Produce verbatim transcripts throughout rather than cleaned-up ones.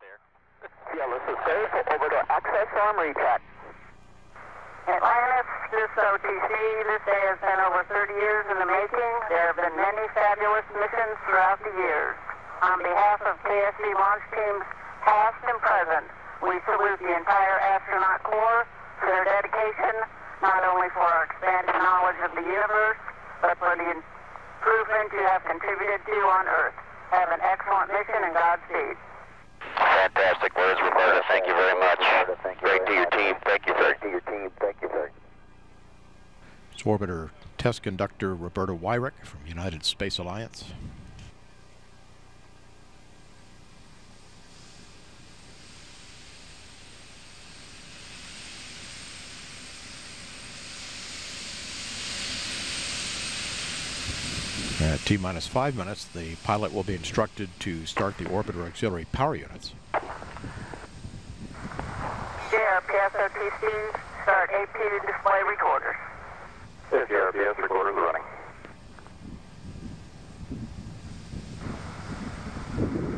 there. Yeah, this is safe. Over to access armory check. Atlantis, this O T C, this day has been over thirty years in the making. There have been many fabulous missions throughout the years. On behalf of K S C launch teams past and present, we salute the entire astronaut corps for their dedication, not only for our expanded knowledge of the universe, but for the improvement you have contributed to on Earth. Have an excellent mission and Godspeed. Fantastic words, Roberta. Thank you very much. Great to your team. Thank you very much. It's Orbiter Test Conductor Roberta Wyrick from United Space Alliance. At T minus five minutes, the pilot will be instructed to start the orbiter auxiliary power units. J R P S O T C, start A P to display recorders. J R P S recorders running.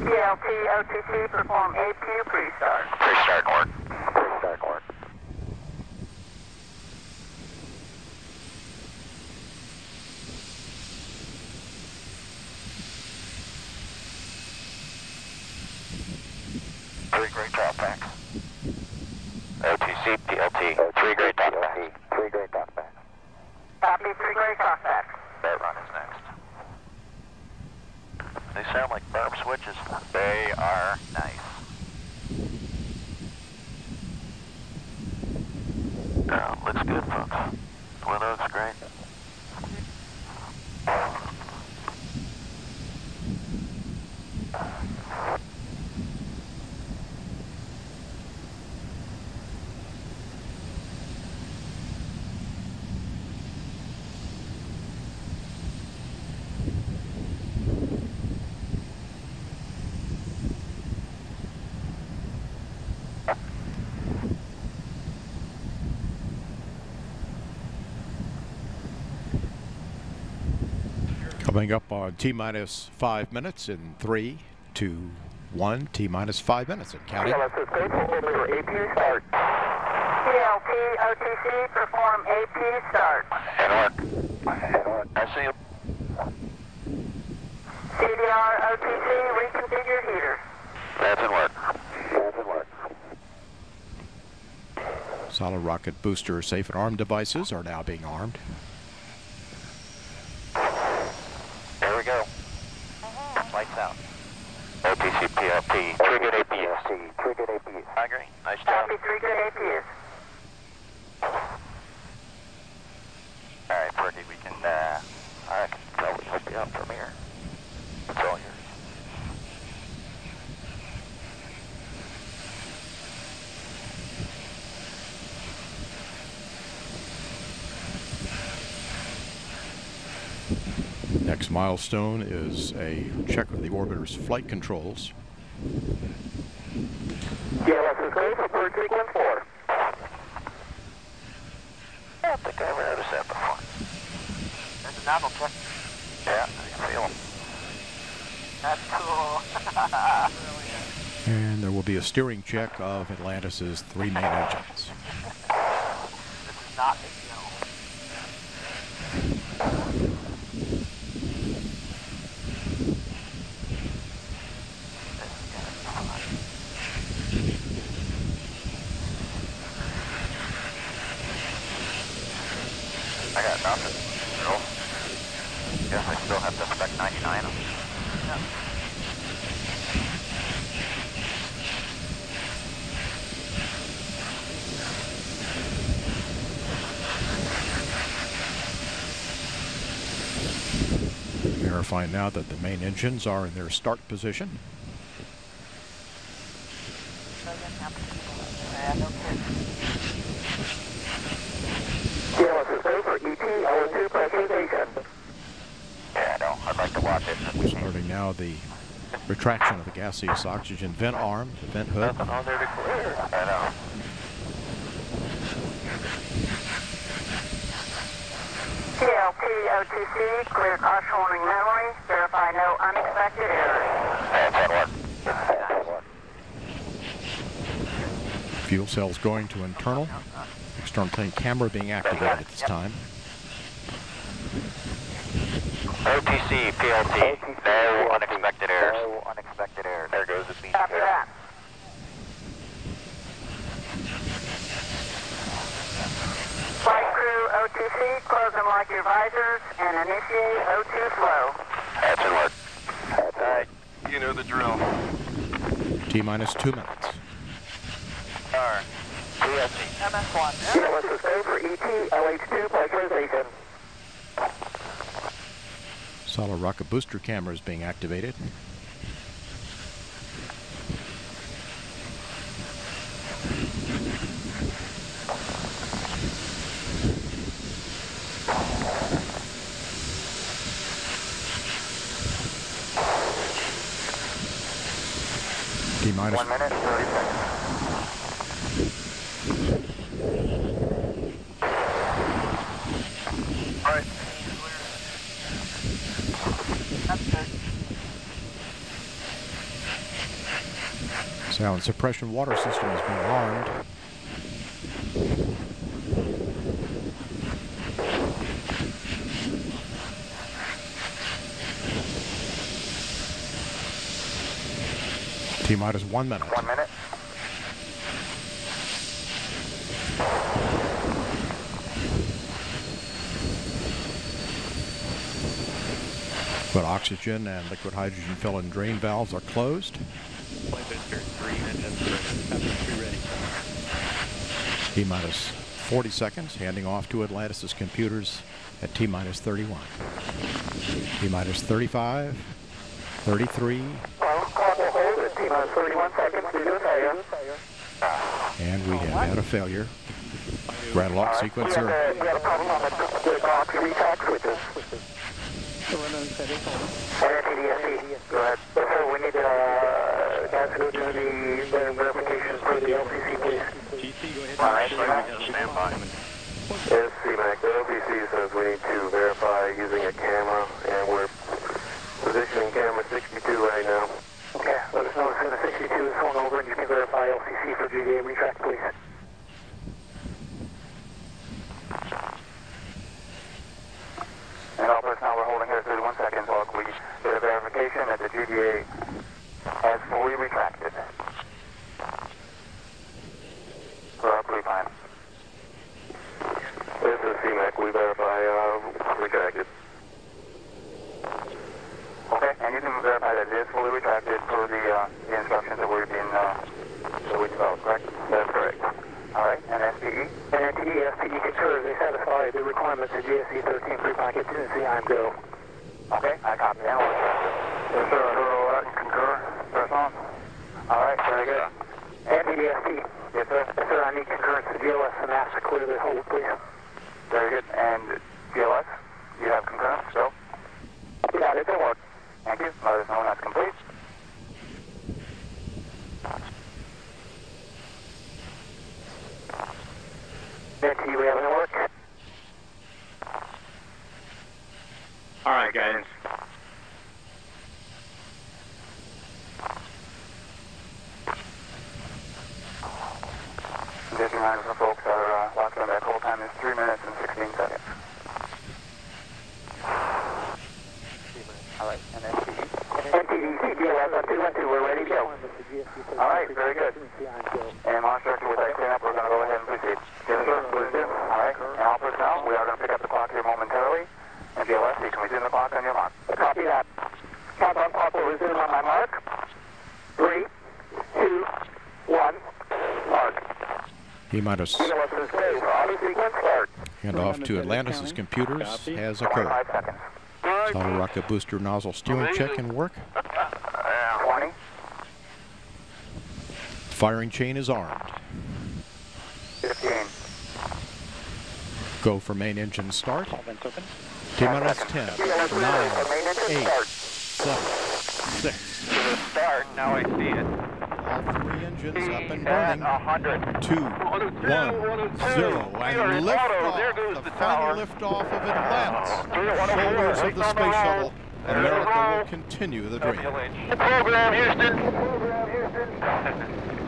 T L T O T C, perform A P pre-start. Pre-start work. Pre-start work. Three great dropbacks. O T C, P L T. Oh, three great dropbacks. Three great dropbacks. Copy, three great dropbacks. That run is next. They sound like burp switches. They are nice. Uh, looks good, folks. Window looks great. Coming up on T minus five minutes in three, two, one. T minus five minutes and counting. T L T O T C, perform A P start. And work. I see you. C D R O T C, reconfigure heater. That's in work. That's in work. Solid rocket booster safe and armed devices are now being armed. Lights out. O T C, P L T, triggered A P S. Triggered A P S. I agree. Nice job. Copy, triggered A P S. All right, Perky, we can, uh, I can probably help you out from here. It's all yours. Next milestone is a check of the orbiter's flight controls. Yeah, this is great for bird sequence four. I don't think I ever noticed that before. There's a novel check. Yeah, I can feel them. That's cool. And there will be a steering check of Atlantis' three main engines. This is not a deal. I got nothing. No. Guess I still have to spec ninety-nine on it. Yeah. Verifying now that the main engines are in their start position. Starting now the retraction of the gaseous oxygen vent arm, the vent hood. Oh, they're clear. I know. T L P O T C, clear caution warning memory, verify no unexpected errors. That's at work. That's at work. Fuel cells going to internal. External tank camera being activated at this time. O T C, P L T, no unexpected errors. No unexpected errors. There goes the speed. Copy that. Flight crew, O T C, close and lock your visors and initiate O two flow. That's in work. That's all right. You know the drill. T-minus two minutes. R. P L T. M S one. M S one is go for E T, L H two, pressurization. Solid rocket booster camera is being activated. D minus one minute, thirty seconds. All right. Sound suppression water system is being armed. T minus one minute. One minute. But oxygen and liquid hydrogen fill and drain valves are closed. T minus forty seconds, handing off to Atlantis' computers at T minus thirty-one. T minus thirty-five, thirty-three. T minus thirty-one seconds due to a failure. And we have had a failure. Rattle off sequencer. We had a problem on the box retract switches. Go ahead. So we need to uh, guys go to the verifications for the L C C, please. G C, go ahead. All right, stand by. Yes, C MAC, the L C C says we need to verify using a camera, and we're positioning camera sixty-two right now. Okay, let us know as soon as sixty-two is going over, and you can verify L C C for G D A retract, please. And all personnel, we're holding here thirty-one seconds while we get a verification that the G D A has fully retracted. We're absolutely fine. This is C MAC. We verify uh, retracted. Okay, and you can verify that it is fully retracted per the, uh, the instructions that we've been uh, that we developed, correct? That's correct. All right, and S P E? And S P E, S P E Couture, they satisfy the requirements of G S C thirteen pre-flight contingency, I'm go. Okay, I copy that one. Yes, sir, I concur. Press on. All right, very good. And S P E. Yes, sir. Yes, sir, I need concurrence to G L S and NASA to clear the hold, please. Very good. And G L S, you have concurrence, so? You got it, it works. Thank you. Let us know when that's complete. Next, do we have any work? All right, guys. Just a reminder for folks, our uh, lock on that whole time is three minutes and sixteen seconds. All right, and then N T D C, G L S on two one two, we're ready to go. All right, very good. And launch director, with that cleanup, we're going to go ahead and proceed. Yes, sir, please do. All right, and all personnel, we are going to pick up the clock here momentarily. And G L S, you can resume the clock on your mark. Copy that. Count on clock will resume on my mark. Three, two, one, mark. He might have... G L S is clear for auto sequence, start. And off to Atlantis' computers has occurred. Five seconds. Solid rocket booster nozzle steering check and work. Firing chain is armed. Go for main engine start. T-minus ten, nine, eight, seven, six. Start, now I see it. All three engines up and running. Two, one, zero, and lift off. The final lift off of Atlantis. Shoulders of the space shuttle. America will continue the dream. The program, Houston.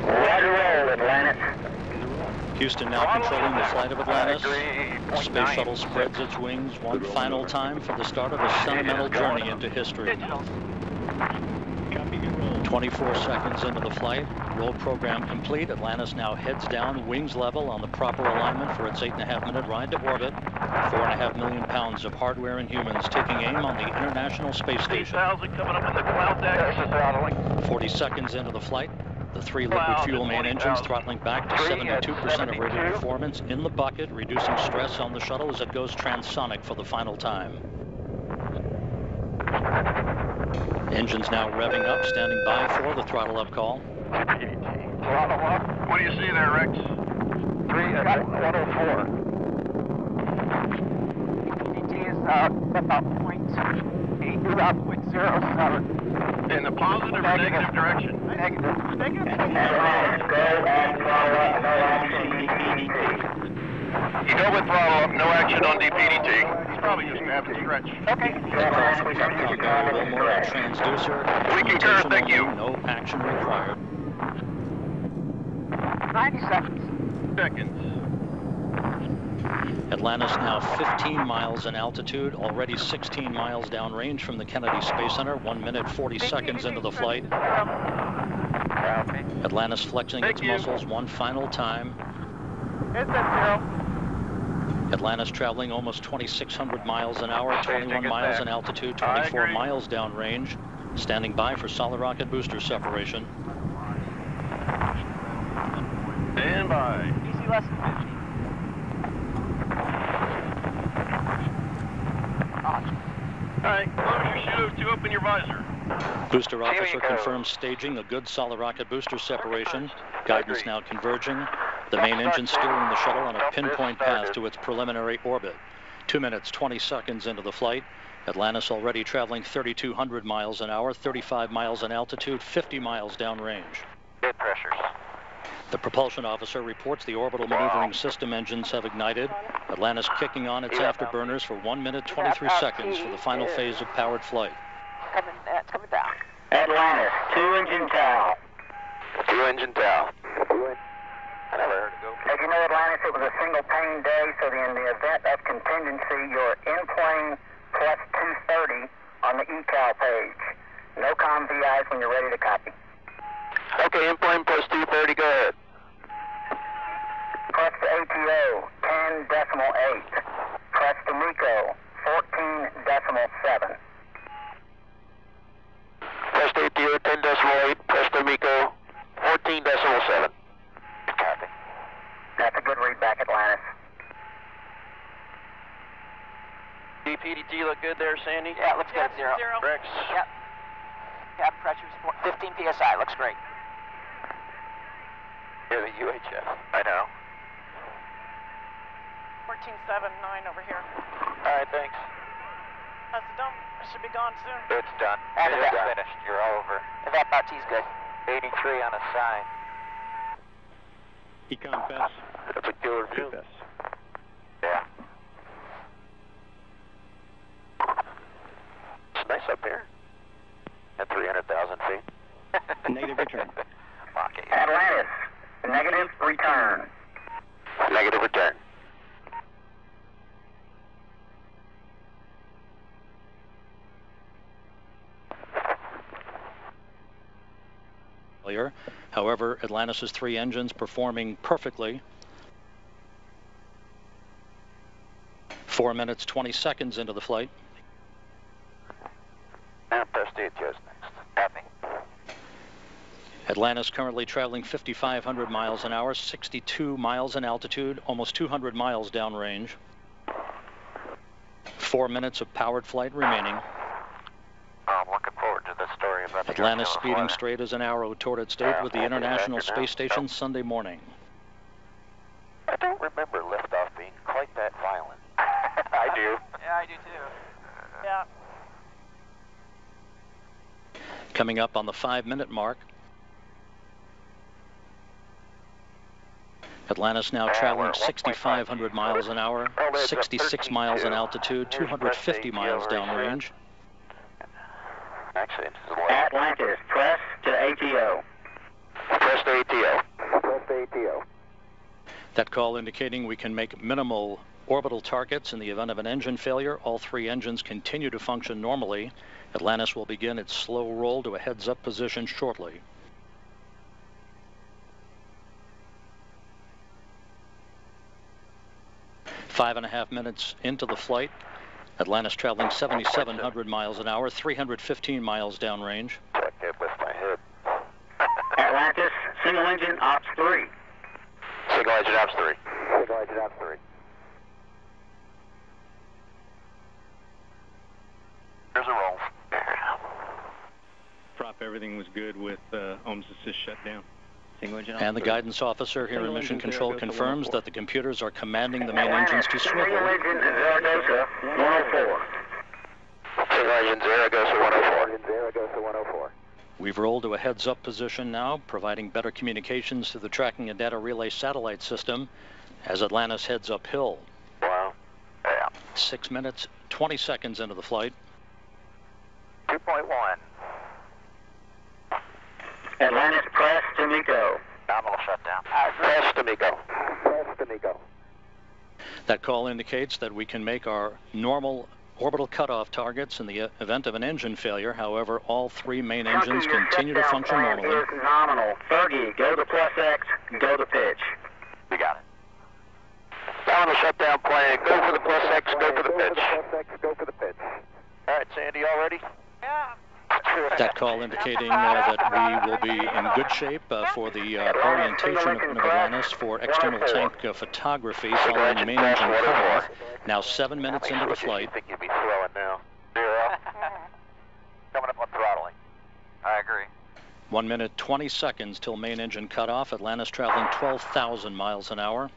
Roger, roll, Atlantis. Houston now controlling the flight of Atlantis. The space shuttle spreads its wings one final time for the start of a sentimental journey into history. twenty-four seconds into the flight, roll program complete. Atlantis now heads down, wings level on the proper alignment for its eight and a half minute ride to orbit. Four and a half million pounds of hardware and humans taking aim on the International Space Station. forty seconds into the flight, the three liquid fuel main engines throttling back to seventy-two percent of rated performance in the bucket, reducing stress on the shuttle as it goes transonic for the final time. Engines now revving up, standing by for the throttle up call. Throttle up. What do you see there, Rex? three at one oh four. P T is uh, about point eight, about point zero seven. In the positive or negative, negative direction? Negative. Negative. You go with throttle up, no action on D P D T. Probably just have to stretch. Okay. One more transducer. We concur, thank you. No action required. ninety seconds. Seconds. Atlantis now fifteen miles in altitude, already sixteen miles downrange from the Kennedy Space Center, one minute forty seconds into the flight. Atlantis flexing its muscles one final time. It's at zero. Atlantis traveling almost twenty-six hundred miles an hour, twenty-one miles in altitude, twenty-four miles downrange. Standing by for solid rocket booster separation. Stand by. Easy lesson. All right, close your chute to open your visor. Booster officer confirms staging a good solid rocket booster separation. Guidance now converging. The main engine steering the shuttle on a pinpoint path to its preliminary orbit. two minutes, twenty seconds into the flight. Atlantis already traveling thirty-two hundred miles an hour, thirty-five miles in altitude, fifty miles downrange. Good pressures. The propulsion officer reports the orbital maneuvering system engines have ignited. Atlantis kicking on its afterburners for one minute, twenty-three seconds for the final phase of powered flight. Coming, uh, coming down. Atlantis, two engine tail. Two engine tail. I never heard it go. As you know, Atlantis, it was a single pane day, so in the event of contingency, you're in plane plus two thirty on the E C A L page. No comm V Is when you're ready to copy. Okay, in plane plus two thirty, go ahead. Press the A T O, ten decimal eight. Press the N E C O, fourteen decimal seven. Press the A T O, ten decimal eight. Press the N E C O, fourteen decimal seven. That's a good read back, Atlantis. D P D T look good there, Sandy? Yeah, it looks yeah, good. Zero. Zero. Rex? Yep. Yeah, pressure's fifteen P S I. Looks great. Yeah, the U H F. I know. fourteen seven nine over here. All right, thanks. That's the dump. It should be gone soon. It's done. And it is finished. You're all over. That Bati's good. eighty-three on a sign. Econ pass. That's a killer view. Yeah. It's nice up here. At three hundred thousand feet. Negative return. Okay. Atlantis. Negative return. Negative return. However, Atlantis' three engines performing perfectly. four minutes, twenty seconds into the flight. Atlantis currently traveling fifty-five hundred miles an hour, sixty-two miles in altitude, almost two hundred miles downrange. Four minutes of powered flight remaining. Atlantis speeding straight as an arrow toward its date with the International Space Station Sunday morning. I don't remember liftoff being quite that violent. I do. Yeah, I do too. Yeah. Coming up on the five-minute mark, Atlantis now traveling sixty-five hundred miles an hour, sixty-six miles in altitude, two hundred fifty miles downrange. Actually, Atlantis, press to A T O. Press to A T O. Press to A T O. That call indicating we can make minimal orbital targets in the event of an engine failure. All three engines continue to function normally. Atlantis will begin its slow roll to a heads-up position shortly. Five and a half minutes into the flight, Atlantis traveling seventy-seven hundred miles an hour, three hundred fifteen miles downrange. Atlantis, single engine, ops three. Single engine, ops three. Single engine, ops three. There's a roll. Prop, everything was good with uh, Ohm's assist shutdown. And the guidance officer here in Mission Control confirms that the computers are commanding the main engines to swivel. Single engine Zaragoza one oh four. Single engine Zaragoza one oh four. We've rolled to a heads-up position now, providing better communications to the tracking and data relay satellite system as Atlantis heads uphill. Wow. Yeah. Six minutes, twenty seconds into the flight. two point one. Atlantis, press to me go. Nominal shutdown. Press to me go. Press to me go. That call indicates that we can make our normal orbital cutoff targets in the event of an engine failure. However, all three main engines continue to function normally. Your shutdown plan is nominal. Fergie, go to plus X, go to pitch. We got it. Nominal shutdown plan. Go for the plus X, go for the pitch. Go for the plus X, go for the pitch. All right, Sandy, all ready? Yeah. That call indicating uh, that we will be in good shape uh, for the uh, orientation of Atlantis for external tank uh, photography following the main engine cutoff. Now seven minutes into the flight. I think you'd be throwing now. Zero. Coming up on throttling. I agree. One minute, twenty seconds till main engine cutoff. Atlantis traveling twelve thousand miles an hour.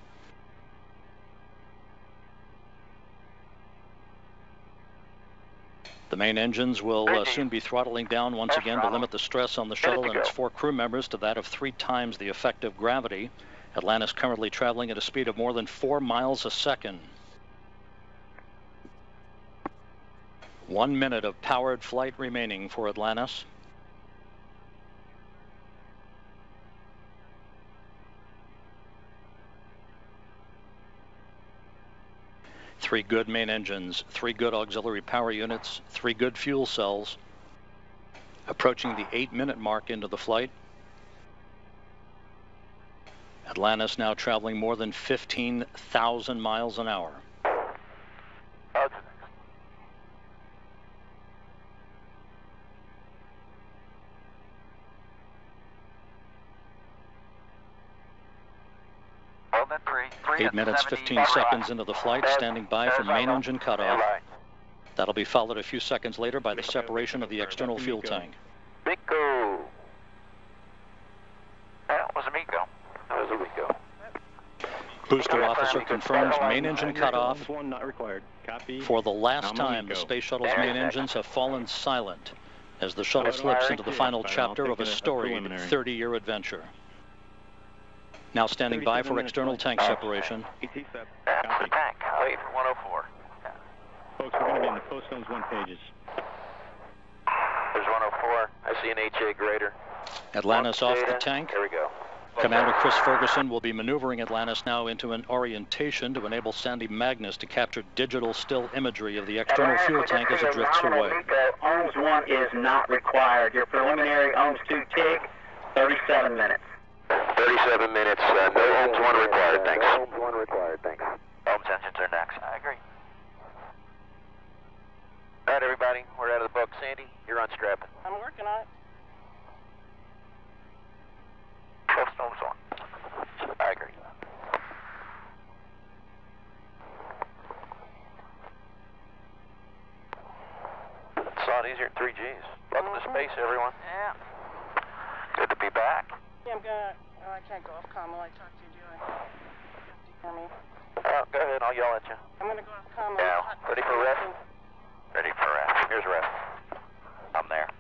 The main engines will uh, soon be throttling down once again to limit the stress on the shuttle and its four crew members to that of three times the effect of gravity. Atlantis currently traveling at a speed of more than four miles a second. One minute of powered flight remaining for Atlantis. Three good main engines, three good auxiliary power units, three good fuel cells. Approaching the eight-minute mark into the flight. Atlantis now traveling more than fifteen thousand miles an hour. Eight minutes, fifteen seconds into the flight, standing by for main engine cutoff. That'll be followed a few seconds later by the separation of the external fuel tank. Miko. That was a Miko. That was a Miko. Booster officer confirms main engine cutoff. For the last time, the space shuttle's main engines have fallen silent as the shuttle slips into the final chapter of a storied thirty-year adventure. Now standing by for external tank separation. Tank, wait for one oh four. Folks, we're going to be in the post zones one pages. There's one oh four. I see an H A grader. Atlantis off the tank. There we go. Commander Chris Ferguson will be maneuvering Atlantis now into an orientation to enable Sandy Magnus to capture digital still imagery of the external fuel tank as it drifts away. Ohms one is not required. Your preliminary Ohms two tick, thirty-seven minutes. thirty-seven minutes, uh, no Ohms one required, thanks. No Ohms one required, thanks. Ohms engines are next. I agree. All right, everybody, we're out of the book. Sandy, you're unstrapping. I'm working on it. twelve Ohms on. I agree. It's a lot easier at three Gs. Welcome mm-hmm. to space, everyone. Yeah. Good to be back. Yeah, I'm gonna. Oh, I can't go off comm while I talk to you, do I? You have to hear me. Oh, go ahead, I'll yell at you. I'm gonna go off comm. Now, ready for ref? Ready for ref. Here's ref. I'm there.